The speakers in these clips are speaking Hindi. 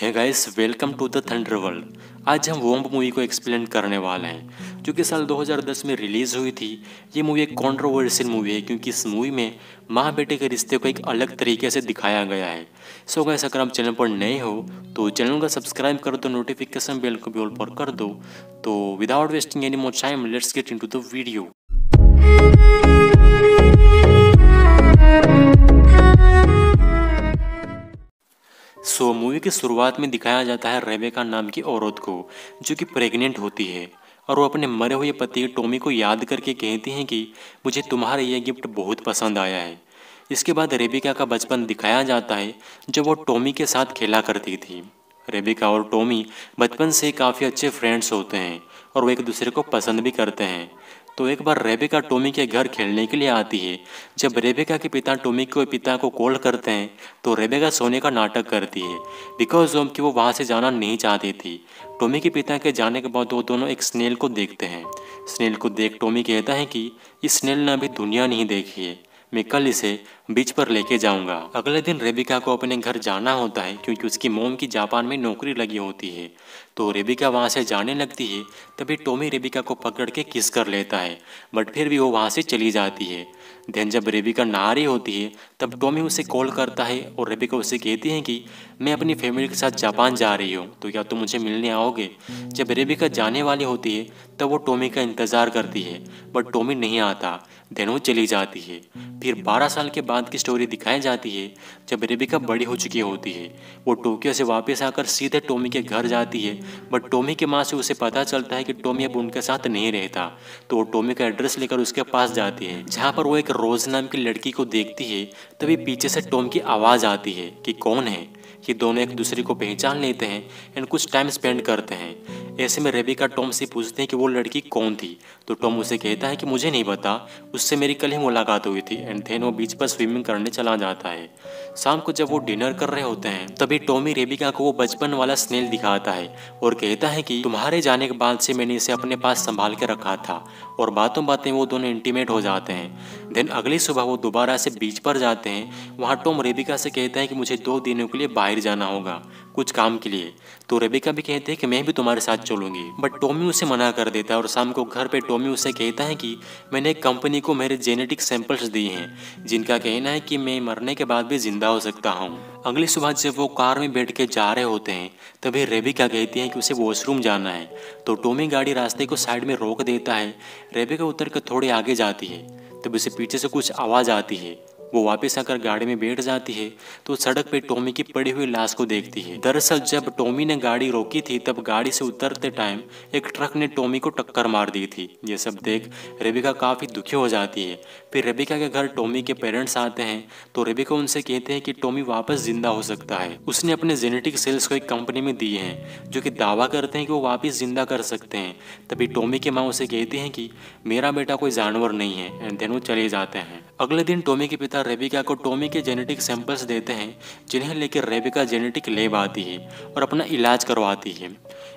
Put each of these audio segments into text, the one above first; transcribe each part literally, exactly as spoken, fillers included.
है guys, welcome to the thunder world. आज हम वोम्ब मूवी को एक्सप्लेन करने वाले हैं जो कि साल दो हज़ार दस में रिलीज़ हुई थी। ये मूवी एक कॉन्ट्रोवर्शियल मूवी है क्योंकि इस मूवी में माँ बेटे के रिश्ते को एक अलग तरीके से दिखाया गया है। सो गाइस, अगर आप चैनल पर नए हो तो चैनल को सब्सक्राइब कर दो, नोटिफिकेशन बेल को भी ऑल पर कर दो। तो without wasting any more time let's get into the video. So so, movie की शुरुआत में दिखाया जाता है रेबेका नाम की औरत को जो कि प्रेग्नेंट होती है और वो अपने मरे हुए पति टॉमी को याद करके कहती हैं कि मुझे तुम्हारा यह गिफ्ट बहुत पसंद आया है। इसके बाद रेबेका का बचपन दिखाया जाता है जब वो टॉमी के साथ खेला करती थी। रेबेका और टॉमी बचपन से काफ़ी अच्छे फ्रेंड्स होते हैं और वो एक दूसरे को पसंद भी करते हैं। तो एक बार रेबेका टॉमी के घर खेलने के लिए आती है। जब रेबेका के पिता टॉमी के पिता को कॉल करते हैं तो रेबेका सोने का नाटक करती है बिकॉज ऑफ कि वो वहाँ से जाना नहीं चाहती थी। टॉमी के पिता के जाने के बाद वो दोनों एक स्नेल को देखते हैं। स्नेल को देख टॉमी कहता है कि इस स्नेल ने अभी दुनिया नहीं देखी है, मैं कल इसे बीच पर लेके जाऊंगा। अगले दिन रेबेका को अपने घर जाना होता है क्योंकि उसकी मोम की जापान में नौकरी लगी होती है। तो रेबेका वहाँ से जाने लगती है, तभी टॉमी रेबेका को पकड़ के किस कर लेता है बट फिर भी वो वहाँ से चली जाती है। देन जब रेबेका नहा रही होती है तब टॉमी उसे कॉल करता है और रेबेका उसे कहती है कि मैं अपनी फैमिली के साथ जापान जा रही हूँ तो क्या तुम मुझे मिलने आओगे। जब रेबेका जाने वाली होती है तब वो टॉमी का इंतज़ार करती है बट टॉमी नहीं आता, देन वो चली जाती है। फिर बारह साल के बाद की स्टोरी दिखाई जाती है जब रेबेका बड़ी हो चुकी होती है। वो टोक्यो से वापस आकर सीधे टॉमी के घर जाती है बट टॉमी की माँ से उसे पता चलता है कि टॉमी अब उनके साथ नहीं रहता। तो वो टॉमी का एड्रेस लेकर उसके पास जाती है जहाँ पर वो एक रोज नाम की लड़की को देखती है। तभी पीछे से टॉम की आवाज़ आती है कि कौन है। ये दोनों एक दूसरे को पहचान लेते हैं एंड कुछ टाइम स्पेंड करते हैं। ऐसे में रेबेका टॉम से पूछते हैं कि वो लड़की कौन थी तो टॉम उसे कहता है कि मुझे नहीं पता, उससे मेरी कल ही मुलाकात हुई थी। एंड देन वो बीच पर स्विमिंग करने चला जाता है। शाम को जब वो डिनर कर रहे होते हैं तभी टॉमी रेबेका को वो बचपन वाला स्नेल दिखाता है और कहता है कि तुम्हारे जाने के बाद से मैंने इसे अपने पास संभाल के रखा था। और बातों बातें वो दोनों इंटीमेट हो जाते हैं। देन अगली सुबह वो दोबारा से बीच पर जाते हैं। वहाँ टॉम रेबेका से कहता है कि मुझे दो दिनों के लिए बाहर जाना होगा कुछ काम के लिए। तो रेबेका भी कहते हैं कि मैं भी तुम्हारे साथ चलूंगी बट टॉमी उसे मना कर देता है। और शाम को घर पे टॉमी उसे कहता है कि मैंने एक कंपनी को मेरे जेनेटिक सैंपल्स दिए हैं जिनका कहना है कि मैं मरने के बाद भी जिंदा हो सकता हूँ। अगली सुबह जब वो कार में बैठ के जा रहे होते हैं तभी रेबेका कहती है कि उसे वॉशरूम जाना है। तो टॉमी गाड़ी रास्ते को साइड में रोक देता है। रेबेका उतर कर थोड़े आगे जाती है तब उसे पीछे से कुछ आवाज़ आती है। वो वापस आकर गाड़ी में बैठ जाती है तो सड़क पे टॉमी की पड़ी हुई लाश को देखती है। दरअसल जब टॉमी ने गाड़ी रोकी थी तब गाड़ी से उतरते टाइम एक ट्रक ने टॉमी को टक्कर मार दी थी। ये सब देख रेबेका काफ़ी दुखी हो जाती है। फिर रेबेका के घर टॉमी के पेरेंट्स आते हैं तो रेबेका उनसे कहते हैं कि टॉमी वापस जिंदा हो सकता है, उसने अपने जेनेटिक सेल्स को एक कंपनी में दिए हैं जो कि दावा करते हैं कि वो वापस जिंदा कर सकते हैं। तभी टॉमी की माँ उसे कहती हैं कि मेरा बेटा कोई जानवर नहीं है। एंड देन वो चले जाते हैं। अगले दिन टॉमी के पिता रेबेका को टॉमी के जेनेटिक सैंपल्स देते हैं जिन्हें लेकर रेबेका जेनेटिक लैब आती है और अपना इलाज करवाती है।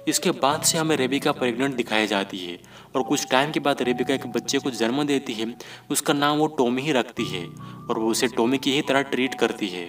इसके बाद से हमें रेबेका प्रेग्नेंट दिखाई जाती है और कुछ टाइम के बाद रेबेका एक बच्चे को जन्म देती है। उसका नाम वो टॉमी ही रखती है और वो उसे टॉमी की ही तरह ट्रीट करती है।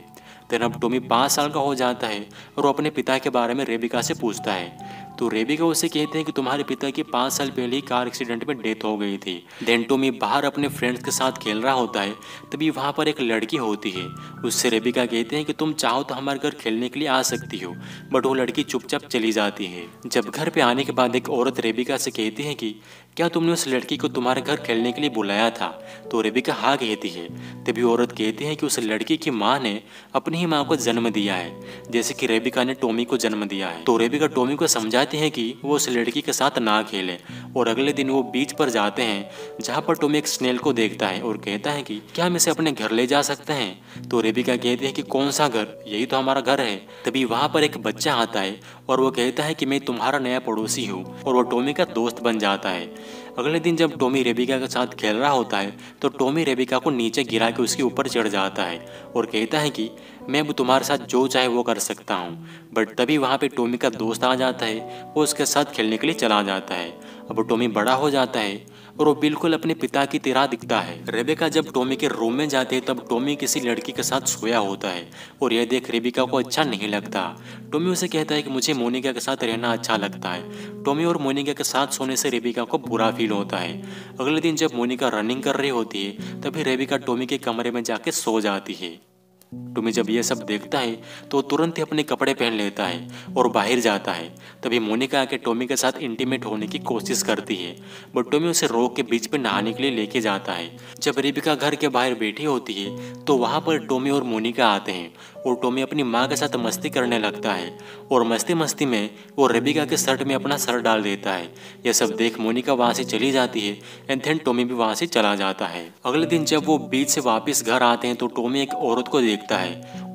देन अब टॉमी पाँच साल का हो जाता है और वो अपने पिता के बारे में रेबेका से पूछता है। तो रेबेका उसे कहते हैं कि तुम्हारे पिता की पाँच साल पहले ही कार एक्सीडेंट में डेथ हो गई थी। देन टॉमी बाहर अपने फ्रेंड्स के साथ खेल रहा होता है तभी वहाँ पर एक लड़की होती है। उससे रेबेका कहते हैं कि तुम चाहो तो हमारे घर खेलने के लिए आ सकती हो बट वो लड़की चुपचाप चली जाती है। जब घर पे आने के बाद एक औरत रेबेका से कहती है कि क्या तुमने उस लड़की को तुम्हारे घर खेलने के लिए बुलाया था। तो रेबेका हाँ कहती है। तभी औरत कहती है कि उस लड़की की माँ ने अपनी ही माँ को जन्म दिया है जैसे कि रेबेका ने टॉमी को जन्म दिया है। तो रेबेका टॉमी को समझाती है कि वो उस लड़की के साथ ना खेले। और अगले दिन वो बीच पर जाते हैं जहाँ पर टॉमी एक स्नेल को देखता है और कहता है कि क्या हम इसे अपने घर ले जा सकते हैं। तो रेबेका कहती है कि कौन सा घर, यही तो हमारा घर है। तभी वहाँ पर एक बच्चा आता है और वो कहता है कि मैं तुम्हारा नया पड़ोसी हूँ और वो टॉमी का दोस्त बन जाता है। अगले दिन जब टॉमी रेबेका के साथ खेल रहा होता है तो टॉमी रेबेका को नीचे गिरा के उसके ऊपर चढ़ जाता है और कहता है कि मैं अब तुम्हारे साथ जो चाहे वो कर सकता हूँ। बट तभी वहाँ पे टॉमी का दोस्त आ जाता है, वो उसके साथ खेलने के लिए चला जाता है। अब टॉमी बड़ा हो जाता है। और वो बिल्कुल अपने पिता की तरह दिखता है। रेबेका जब टॉमी के रूम में जाते हैं तब टॉमी किसी लड़की के साथ सोया होता है और यह देख रेबेका को अच्छा नहीं लगता। टॉमी उसे कहता है कि मुझे मोनिका के साथ रहना अच्छा लगता है। टॉमी और मोनिका के साथ सोने से रेबेका को बुरा फील होता है। अगले दिन जब मोनिका रनिंग कर रही होती है तभी रेबेका टॉमी के कमरे में जाके सो जाती है। टॉमी जब यह सब देखता है तो तुरंत ही अपने कपड़े पहन लेता है और बाहर जाता है। तभी मोनिका आके टॉमी के साथ इंटीमेट होने की कोशिश करती है बट टॉमी उसे रोक के बीच में नहाने के लिए लेके जाता है। जब रेबेका घर के बाहर बैठी होती है तो वहाँ पर टॉमी और मोनिका आते हैं और टॉमी अपनी माँ के साथ मस्ती करने लगता है और मस्ती मस्ती में वो रेबेका के शर्ट में अपना सर डाल देता है। यह सब देख मोनिका वहाँ से चली जाती है एंड देन टॉमी भी वहाँ से चला जाता है। अगले दिन जब वो बीच से वापस घर आते हैं तो टॉमी एक औरत को देखता है।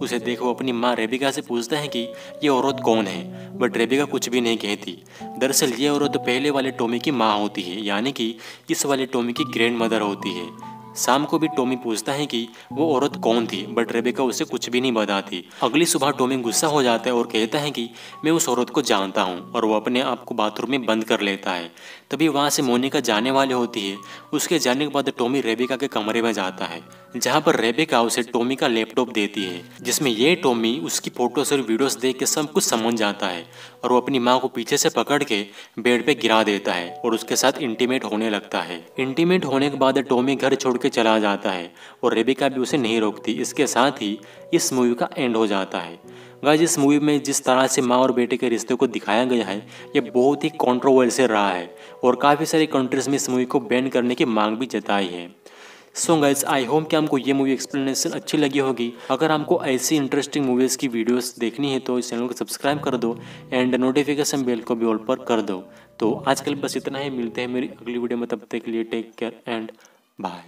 उसे देख वो अपनी माँ रेबेका से पूछता है कि ये औरत कौन है बट रेबेका कुछ भी नहीं कहती। दरअसल ये औरत पहले वाले टॉमी की माँ होती है यानी कि इस वाले टॉमी की ग्रैंड मदर होती है। शाम को भी टॉमी पूछता है कि वो औरत कौन थी बट रेबेका उसे कुछ भी नहीं बताती। अगली सुबह टॉमी गुस्सा हो जाता है और कहता है कि मैं उस औरत को जानता हूँ और वो अपने आप को बाथरूम में बंद कर लेता है। तभी वहाँ से मोनिका जाने वाली होती है। उसके जाने के बाद टॉमी रेबेका के कमरे में जाता है जहाँ पर रेबेका उसे टॉमी का लैपटॉप देती है जिसमें ये टॉमी उसकी फोटोज और वीडियोस देख के सब कुछ समझ जाता है और वो अपनी माँ को पीछे से पकड़ के बेड पे गिरा देता है और उसके साथ इंटीमेट होने लगता है। इंटीमेट होने के बाद टॉमी घर छोड़ के चला जाता है और रेबेका भी उसे नहीं रोकती। इसके साथ ही इस मूवी का एंड हो जाता है। गाइस इस मूवी में जिस तरह से माँ और बेटे के रिश्ते को दिखाया गया है ये बहुत ही कॉन्ट्रोवर्शियल रहा है और काफ़ी सारी कंट्रीज में इस मूवी को बैन करने की मांग भी जताई है। सो गाइस आई होप कि हमको ये मूवी एक्सप्लेनेशन अच्छी लगी होगी। अगर हमको ऐसी इंटरेस्टिंग मूवीज़ की वीडियोस देखनी है तो इस चैनल को सब्सक्राइब कर दो एंड नोटिफिकेशन बेल को भी ऑल पर कर दो। तो आज के लिए बस इतना ही। मिलते हैं मेरी अगली वीडियो में, तब तक के लिए टेक केयर एंड बाय।